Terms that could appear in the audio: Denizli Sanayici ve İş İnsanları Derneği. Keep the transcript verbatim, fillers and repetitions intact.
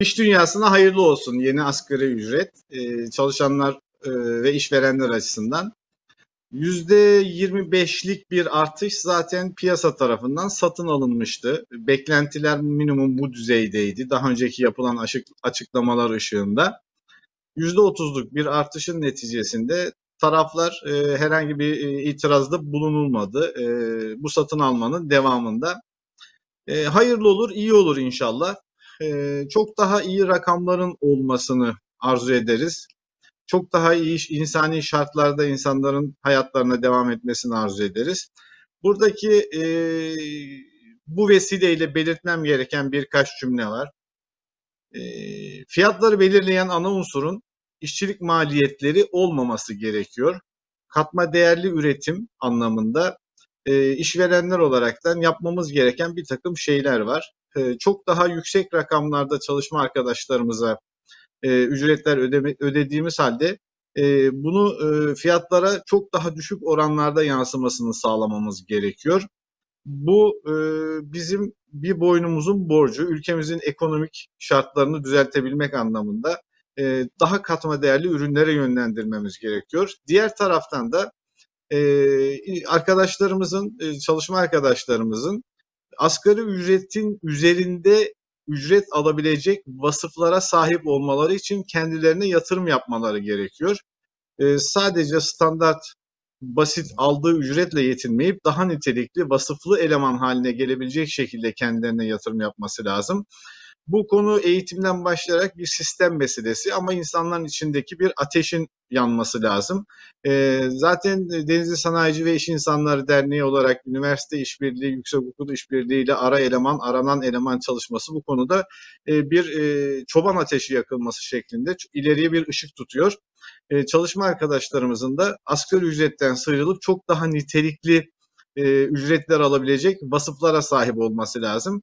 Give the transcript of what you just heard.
İş dünyasına hayırlı olsun yeni asgari ücret e, çalışanlar e, ve işverenler açısından. yüzde yirmi beşlik bir artış zaten piyasa tarafından satın alınmıştı. Beklentiler minimum bu düzeydeydi daha önceki yapılan açık, açıklamalar ışığında. yüzde otuzluk bir artışın neticesinde taraflar e, herhangi bir itirazda bulunulmadı. E, bu satın almanın devamında e, hayırlı olur, iyi olur inşallah. E, çok daha iyi rakamların olmasını arzu ederiz. Çok daha iyi insani şartlarda insanların hayatlarına devam etmesini arzu ederiz. Buradaki e, bu vesileyle belirtmem gereken birkaç cümle var. E, fiyatları belirleyen ana unsurun işçilik maliyetleri olmaması gerekiyor. Katma değerli üretim anlamında e, işverenler olaraktan yapmamız gereken bir takım şeyler var. E, çok daha yüksek rakamlarda çalışma arkadaşlarımıza E, ücretler ödeme, ödediğimiz halde e, bunu e, fiyatlara çok daha düşük oranlarda yansımasını sağlamamız gerekiyor. Bu e, bizim bir boynumuzun borcu, ülkemizin ekonomik şartlarını düzeltebilmek anlamında e, daha katma değerli ürünlere yönlendirmemiz gerekiyor. Diğer taraftan da e, arkadaşlarımızın, e, çalışma arkadaşlarımızın asgari ücretin üzerinde ücret alabilecek vasıflara sahip olmaları için kendilerine yatırım yapmaları gerekiyor. Ee, sadece standart, basit aldığı ücretle yetinmeyip daha nitelikli, vasıflı eleman haline gelebilecek şekilde kendilerine yatırım yapması lazım. Bu konu eğitimden başlayarak bir sistem meselesi ama insanların içindeki bir ateşin yanması lazım. Ee, zaten Denizli Sanayici ve İş İnsanları Derneği olarak üniversite işbirliği, yüksekokul işbirliği ile ara eleman, aranan eleman çalışması bu konuda e, bir e, çoban ateşi yakılması şeklinde ileriye bir ışık tutuyor. E, çalışma arkadaşlarımızın da asgari ücretten sıyrılıp çok daha nitelikli e, ücretler alabilecek vasıflara sahip olması lazım.